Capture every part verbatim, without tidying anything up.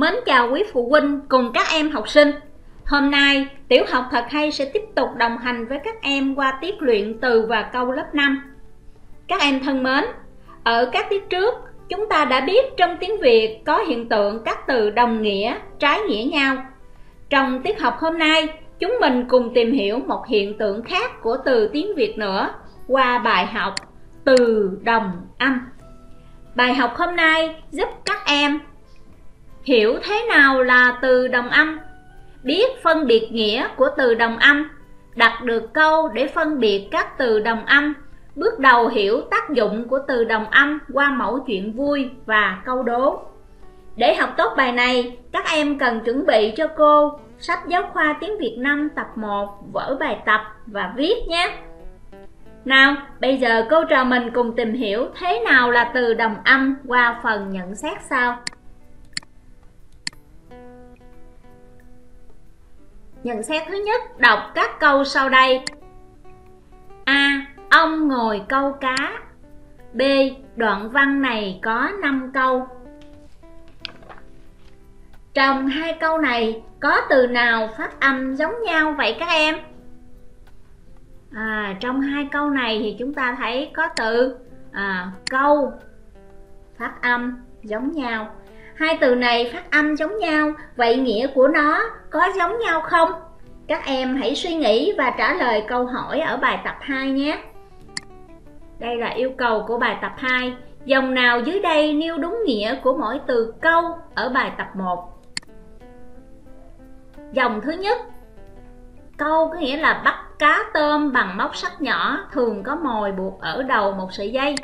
Mến chào quý phụ huynh cùng các em học sinh. Hôm nay, Tiểu học Thật Hay sẽ tiếp tục đồng hành với các em qua tiết luyện từ và câu lớp năm. Các em thân mến, ở các tiết trước, chúng ta đã biết trong tiếng Việt có hiện tượng các từ đồng nghĩa, trái nghĩa nhau. Trong tiết học hôm nay, chúng mình cùng tìm hiểu một hiện tượng khác của từ tiếng Việt nữa qua bài học từ đồng âm. Bài học hôm nay giúp các em hiểu thế nào là từ đồng âm, biết phân biệt nghĩa của từ đồng âm, đặt được câu để phân biệt các từ đồng âm, bước đầu hiểu tác dụng của từ đồng âm qua mẫu chuyện vui và câu đố. Để học tốt bài này, các em cần chuẩn bị cho cô sách giáo khoa tiếng Việt năm tập một, vở bài tập và viết nhé. Nào, bây giờ cô trò mình cùng tìm hiểu thế nào là từ đồng âm qua phần nhận xét sau. Nhận xét thứ nhất, đọc các câu sau đây. A. Ông ngồi câu cá. B. Đoạn văn này có năm câu. Trong hai câu này có từ nào phát âm giống nhau vậy các em? À, trong hai câu này thì chúng ta thấy có từ à, câu phát âm giống nhau. Hai từ này phát âm giống nhau, vậy nghĩa của nó có giống nhau không? Các em hãy suy nghĩ và trả lời câu hỏi ở bài tập hai nhé. Đây là yêu cầu của bài tập hai. Dòng nào dưới đây nêu đúng nghĩa của mỗi từ câu ở bài tập một? Dòng thứ nhất, câu có nghĩa là bắt cá tôm bằng móc sắt nhỏ, thường có mồi buộc ở đầu một sợi dây.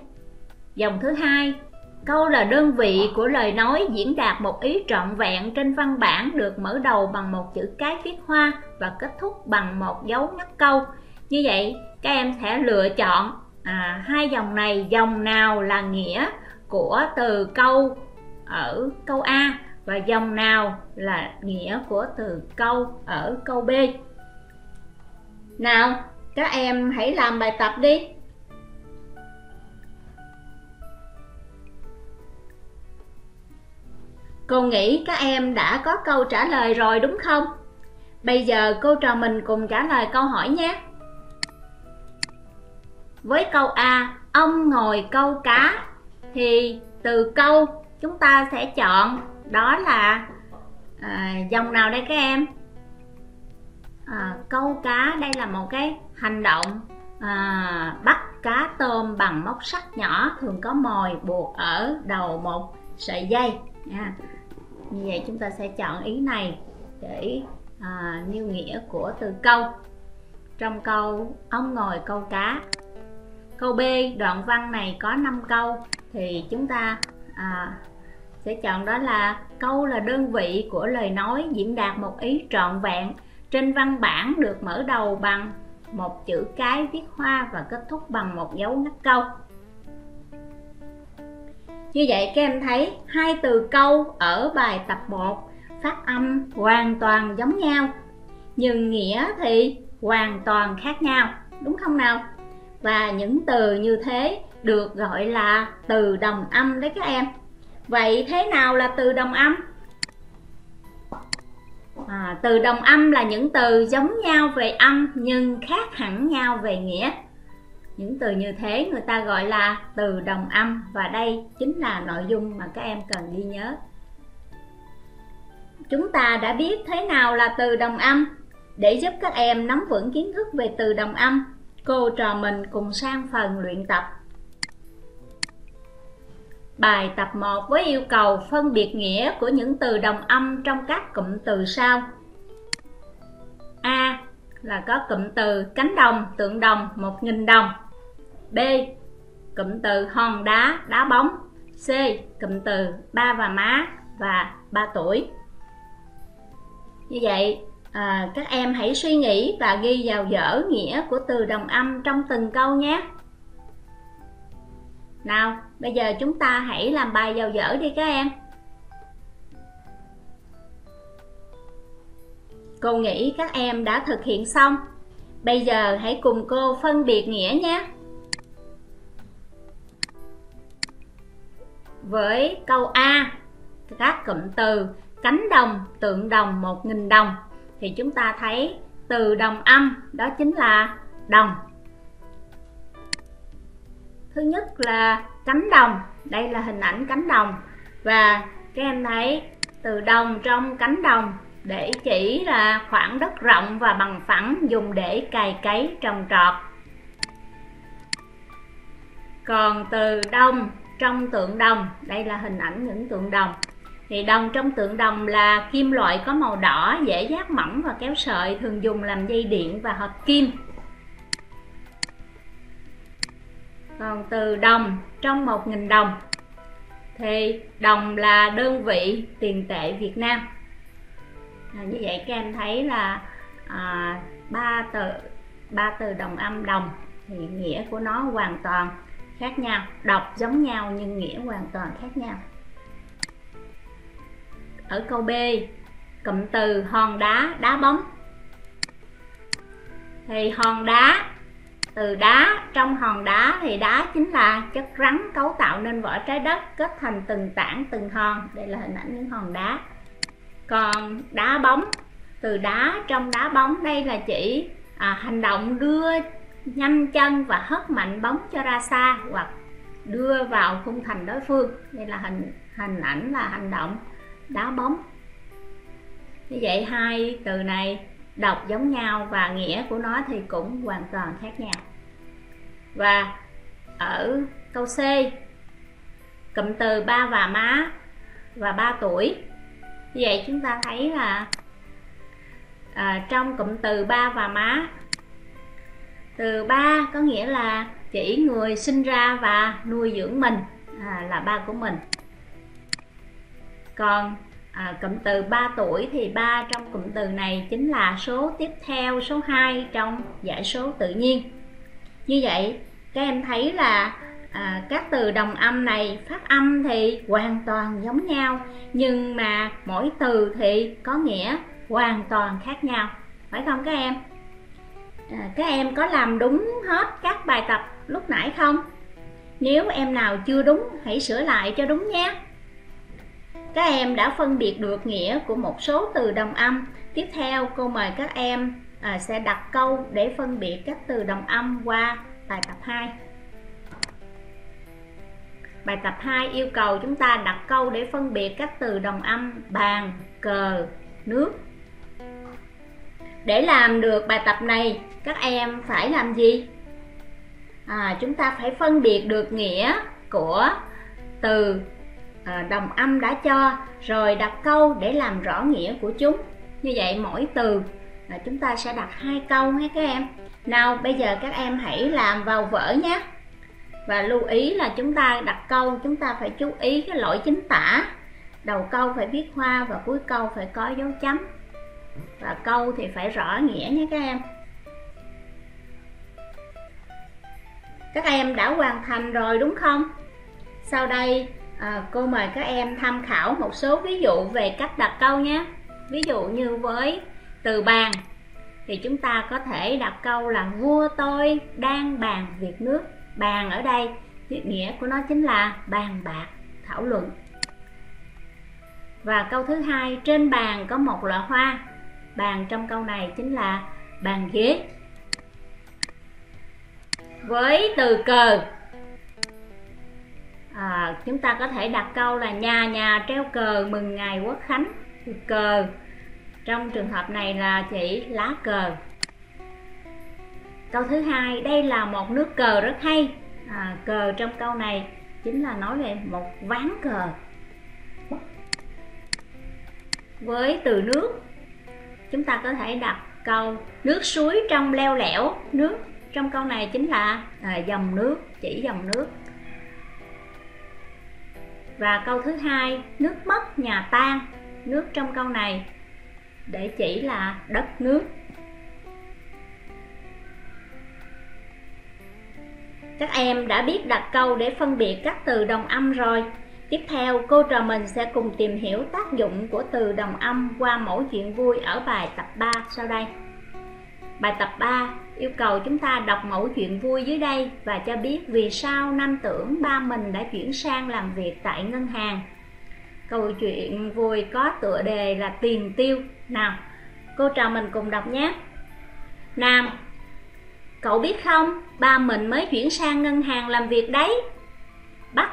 Dòng thứ hai, câu là đơn vị của lời nói diễn đạt một ý trọn vẹn trên văn bản, được mở đầu bằng một chữ cái viết hoa và kết thúc bằng một dấu ngắt câu. Như vậy các em sẽ lựa chọn à, hai dòng này, dòng nào là nghĩa của từ câu ở câu A và dòng nào là nghĩa của từ câu ở câu B. Nào, các em hãy làm bài tập đi. Cô nghĩ các em đã có câu trả lời rồi đúng không? Bây giờ cô trò mình cùng trả lời câu hỏi nhé. Với câu A, ông ngồi câu cá, thì từ câu chúng ta sẽ chọn đó là à, dòng nào đây các em? À, câu cá, đây là một cái hành động à, bắt cá tôm bằng móc sắt nhỏ, thường có mồi buộc ở đầu một sợi dây. À, như vậy chúng ta sẽ chọn ý này để à, nêu nghĩa của từ câu. Trong câu ông ngồi câu cá, câu B đoạn văn này có năm câu, thì chúng ta à, sẽ chọn đó là câu là đơn vị của lời nói diễn đạt một ý trọn vẹn trên văn bản, được mở đầu bằng một chữ cái viết hoa và kết thúc bằng một dấu ngắt câu. Như vậy các em thấy hai từ câu ở bài tập một phát âm hoàn toàn giống nhau, nhưng nghĩa thì hoàn toàn khác nhau, đúng không nào? Và những từ như thế được gọi là từ đồng âm đấy các em. Vậy thế nào là từ đồng âm? À, từ đồng âm là những từ giống nhau về âm nhưng khác hẳn nhau về nghĩa. Những từ như thế người ta gọi là từ đồng âm, và đây chính là nội dung mà các em cần ghi nhớ. Chúng ta đã biết thế nào là từ đồng âm. Để giúp các em nắm vững kiến thức về từ đồng âm, cô trò mình cùng sang phần luyện tập. Bài tập một với yêu cầu phân biệt nghĩa của những từ đồng âm trong các cụm từ sau. A là có cụm từ cánh đồng, tượng đồng, một nghìn đồng. B, cụm từ hòn đá, đá bóng. C, cụm từ ba và má và ba tuổi. Như vậy à, các em hãy suy nghĩ và ghi vào dở nghĩa của từ đồng âm trong từng câu nhé. Nào, bây giờ chúng ta hãy làm bài vào dở đi các em. Cô nghĩ các em đã thực hiện xong. Bây giờ hãy cùng cô phân biệt nghĩa nhé. Với câu A, các cụm từ cánh đồng, tượng đồng một nghìn đồng. Thì chúng ta thấy từ đồng âm đó chính là đồng. Thứ nhất là cánh đồng, đây là hình ảnh cánh đồng. Và các em thấy từ đồng trong cánh đồng để chỉ là khoảng đất rộng và bằng phẳng dùng để cày cấy trồng trọt. Còn từ đồng trong tượng đồng, đây là hình ảnh những tượng đồng. Thì đồng trong tượng đồng là kim loại có màu đỏ, dễ dát mỏng và kéo sợi, thường dùng làm dây điện và hợp kim. Còn từ đồng trong một nghìn đồng, thì đồng là đơn vị tiền tệ Việt Nam. À, như vậy các em thấy là à, ba từ ba từ đồng âm đồng thì nghĩa của nó hoàn toàn khác nhau, đọc giống nhau nhưng nghĩa hoàn toàn khác nhau. Ở câu B, cụm từ hòn đá, đá bóng. Thì hòn đá, từ đá, trong hòn đá thì đá chính là chất rắn cấu tạo nên vỏ trái đất, kết thành từng tảng từng hòn. Đây là hình ảnh những hòn đá. Còn đá bóng, từ đá, trong đá bóng, đây là chỉ à, hành động đưa nhanh chân và hất mạnh bóng cho ra xa hoặc đưa vào khung thành đối phương. Đây là hình hình ảnh là hành động đá bóng. Như vậy hai từ này đọc giống nhau và nghĩa của nó thì cũng hoàn toàn khác nhau. Và ở câu C, cụm từ ba và má và ba tuổi. Như vậy chúng ta thấy là à, trong cụm từ ba và má, từ ba có nghĩa là chỉ người sinh ra và nuôi dưỡng mình, à, là ba của mình. Còn à, cụm từ ba tuổi thì ba trong cụm từ này chính là số tiếp theo số hai trong dãy số tự nhiên. Như vậy các em thấy là à, các từ đồng âm này phát âm thì hoàn toàn giống nhau, nhưng mà mỗi từ thì có nghĩa hoàn toàn khác nhau, phải không các em? À, các em có làm đúng hết các bài tập lúc nãy không? Nếu em nào chưa đúng hãy sửa lại cho đúng nhé. Các em đã phân biệt được nghĩa của một số từ đồng âm. Tiếp theo cô mời các em à, sẽ đặt câu để phân biệt các từ đồng âm qua bài tập hai. Bài tập hai yêu cầu chúng ta đặt câu để phân biệt các từ đồng âm bàn, cờ, nước. Để làm được bài tập này, các em phải làm gì? À, chúng ta phải phân biệt được nghĩa của từ đồng âm đã cho, rồi đặt câu để làm rõ nghĩa của chúng. Như vậy mỗi từ chúng ta sẽ đặt hai câu nhé các em. Nào bây giờ các em hãy làm vào vở nhé. Và lưu ý là chúng ta đặt câu, chúng ta phải chú ý cái lỗi chính tả. Đầu câu phải viết hoa và cuối câu phải có dấu chấm. Và câu thì phải rõ nghĩa nhé các em. Các em đã hoàn thành rồi đúng không? Sau đây à, cô mời các em tham khảo một số ví dụ về cách đặt câu nhé. Ví dụ như với từ bàn thì chúng ta có thể đặt câu là vua tôi đang bàn việc nước. Bàn ở đây nghĩa của nó chính là bàn bạc, thảo luận. Và câu thứ hai, trên bàn có một lọ hoa. Bàn trong câu này chính là bàn ghế. Với từ cờ à, chúng ta có thể đặt câu là nhà nhà treo cờ mừng ngày quốc khánh. Từ cờ trong trường hợp này là chỉ lá cờ. Câu thứ hai, đây là một nước cờ rất hay. À, cờ trong câu này chính là nói về một ván cờ. Với từ nước, chúng ta có thể đặt câu nước suối trong leo lẻo. Nước trong câu này chính là à, dòng nước, chỉ dòng nước. Và câu thứ hai, nước mất nhà tan. Nước trong câu này để chỉ là đất nước. Các em đã biết đặt câu để phân biệt các từ đồng âm rồi. Tiếp theo, cô trò mình sẽ cùng tìm hiểu tác dụng của từ đồng âm qua mẫu chuyện vui ở bài tập ba sau đây. Bài tập ba yêu cầu chúng ta đọc mẫu chuyện vui dưới đây và cho biết vì sao Nam tưởng ba mình đã chuyển sang làm việc tại ngân hàng. Câu chuyện vui có tựa đề là Tiền Tiêu. Nào, cô trò mình cùng đọc nhé. Nam: Cậu biết không, ba mình mới chuyển sang ngân hàng làm việc đấy. Bắc: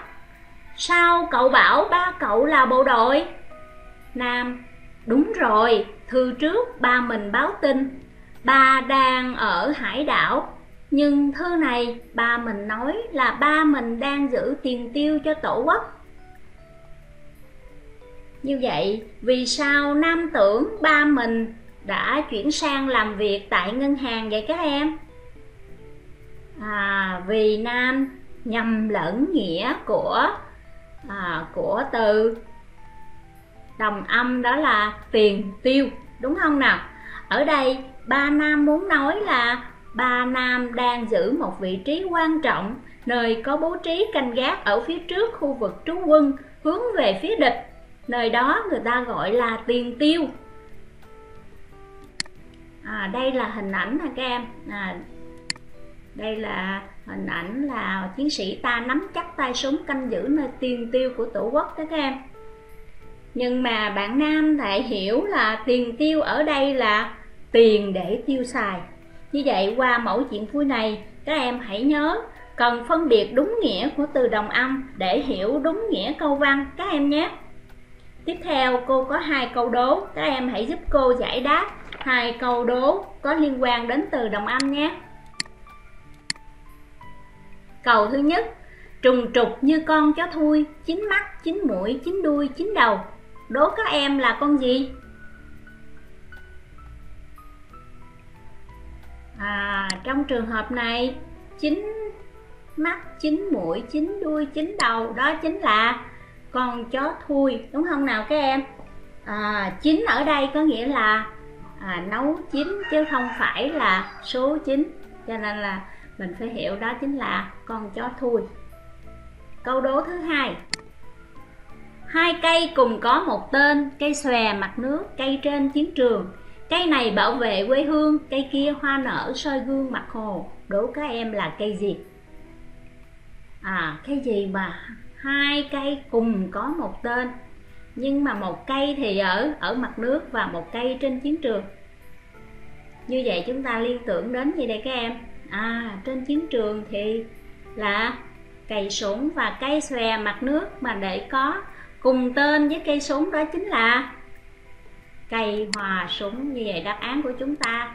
Sao cậu bảo ba cậu là bộ đội? Nam: Đúng rồi, thư trước ba mình báo tin ba đang ở hải đảo, nhưng thư này ba mình nói là ba mình đang giữ tiền tiêu cho tổ quốc. Như vậy, vì sao Nam tưởng ba mình đã chuyển sang làm việc tại ngân hàng vậy các em? À, vì Nam nhầm lẫn nghĩa của à, của từ đồng âm, đó là tiền tiêu, đúng không nào? Ở đây ba Nam muốn nói là ba Nam đang giữ một vị trí quan trọng, nơi có bố trí canh gác ở phía trước khu vực trú quân hướng về phía địch. Nơi đó người ta gọi là tiền tiêu. À, đây là hình ảnh nè các em. À, đây là hình ảnh là chiến sĩ ta nắm chắc tay súng canh giữ nơi tiền tiêu của tổ quốc đó các em. Nhưng mà bạn Nam lại hiểu là tiền tiêu ở đây là tiền để tiêu xài. Như vậy qua mẫu chuyện vui này, các em hãy nhớ cần phân biệt đúng nghĩa của từ đồng âm để hiểu đúng nghĩa câu văn các em nhé. Tiếp theo cô có hai câu đố, các em hãy giúp cô giải đáp hai câu đố có liên quan đến từ đồng âm nhé. Câu thứ nhất: Trùng trục như con chó thui, chín mắt, chín mũi, chín đuôi, chín đầu. Đố các em là con gì? À, trong trường hợp này, chín mắt, chín mũi, chín đuôi, chín đầu đó chính là con chó thui, đúng không nào các em? À, chín ở đây có nghĩa là à, nấu chín chứ không phải là số chín, cho nên là mình phải hiểu đó chính là con chó thui. Câu đố thứ hai: Hai cây cùng có một tên, cây xòe mặt nước, cây trên chiến trường. Cây này bảo vệ quê hương, cây kia hoa nở soi gương mặt hồ. Đố các em là cây gì? À, cây gì mà hai cây cùng có một tên, nhưng mà một cây thì ở ở mặt nước và một cây trên chiến trường. Như vậy chúng ta liên tưởng đến gì đây các em? À, trên chiến trường thì là cây súng, và cây xòe mặt nước mà để có cùng tên với cây súng đó chính là cây hòa súng. Như vậy đáp án của chúng ta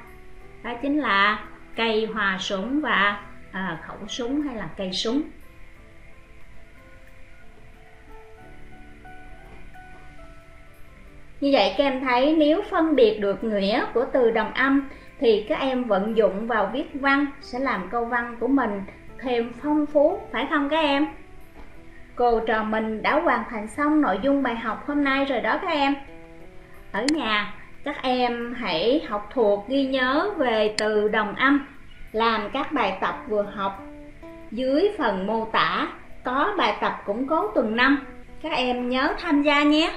đó chính là cây hòa súng và à, khẩu súng hay là cây súng. Như vậy các em thấy nếu phân biệt được nghĩa của từ đồng âm thì các em vận dụng vào viết văn sẽ làm câu văn của mình thêm phong phú, phải không các em? Cô trò mình đã hoàn thành xong nội dung bài học hôm nay rồi đó các em. Ở nhà các em hãy học thuộc, ghi nhớ về từ đồng âm. Làm các bài tập vừa học. Dưới phần mô tả có bài tập củng cố tuần năm, các em nhớ tham gia nhé.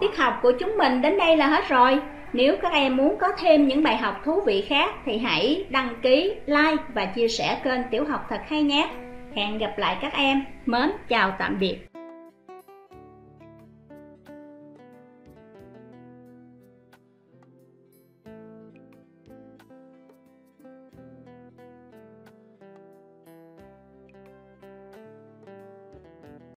Tiết học của chúng mình đến đây là hết rồi. Nếu các em muốn có thêm những bài học thú vị khác thì hãy đăng ký, like và chia sẻ kênh Tiểu học Thật Hay nhé. Hẹn gặp lại các em. Mến chào tạm biệt.